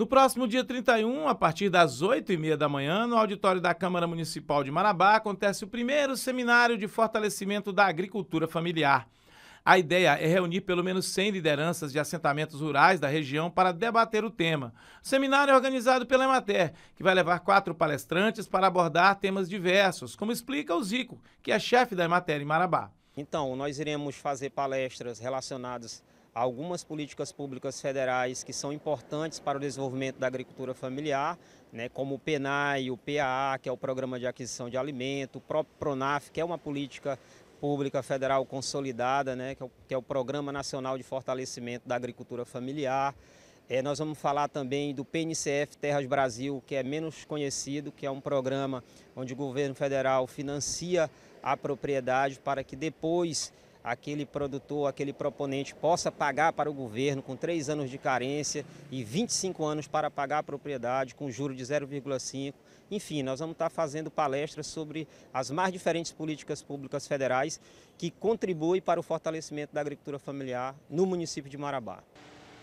No próximo dia 31, a partir das 8h30 da manhã, no auditório da Câmara Municipal de Marabá, acontece o primeiro seminário de fortalecimento da agricultura familiar. A ideia é reunir pelo menos 100 lideranças de assentamentos rurais da região para debater o tema. O seminário é organizado pela EMATER, que vai levar 4 palestrantes para abordar temas diversos, como explica o Zico, que é chefe da EMATER em Marabá. Então, nós iremos fazer palestras relacionadas a algumas políticas públicas federais que são importantes para o desenvolvimento da agricultura familiar, né, como o PNAE, o PAA, que é o Programa de Aquisição de Alimento, o próprio PRONAF, que é uma política pública federal consolidada, né, que é o Programa Nacional de Fortalecimento da Agricultura Familiar. Nós vamos falar também do PNCF Terras Brasil, que é menos conhecido, que é um programa onde o governo federal financia a propriedade para que depois aquele produtor, aquele proponente possa pagar para o governo com 3 anos de carência e 25 anos para pagar a propriedade com juro de 0,5. Enfim, nós vamos estar fazendo palestras sobre as mais diferentes políticas públicas federais que contribuem para o fortalecimento da agricultura familiar no município de Marabá.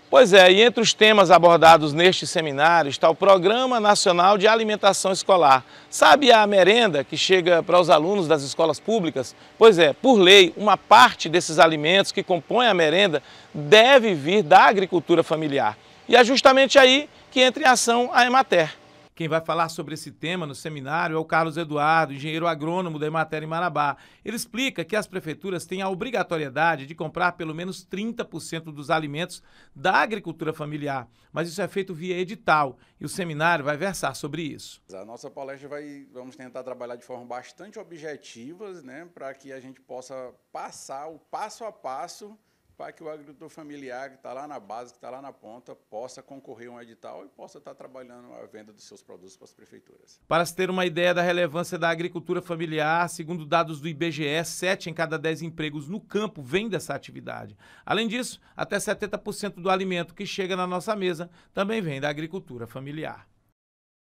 Pois é, e entre os temas abordados neste seminário está o Programa Nacional de Alimentação Escolar. Sabe a merenda que chega para os alunos das escolas públicas? Pois é, por lei, uma parte desses alimentos que compõem a merenda deve vir da agricultura familiar. E é justamente aí que entra em ação a EMATER. Quem vai falar sobre esse tema no seminário é o Carlos Eduardo, engenheiro agrônomo da EMATER em Marabá. Ele explica que as prefeituras têm a obrigatoriedade de comprar pelo menos 30% dos alimentos da agricultura familiar, mas isso é feito via edital e o seminário vai versar sobre isso. A nossa palestra vamos tentar trabalhar de forma bastante objetiva, né, para que a gente possa passar o passo a passo para que o agricultor familiar que está lá na base, que está lá na ponta, possa concorrer a um edital e possa estar trabalhando a venda dos seus produtos para as prefeituras. Para se ter uma ideia da relevância da agricultura familiar, segundo dados do IBGE, 7 em cada 10 empregos no campo vêm dessa atividade. Além disso, até 70% do alimento que chega na nossa mesa também vem da agricultura familiar.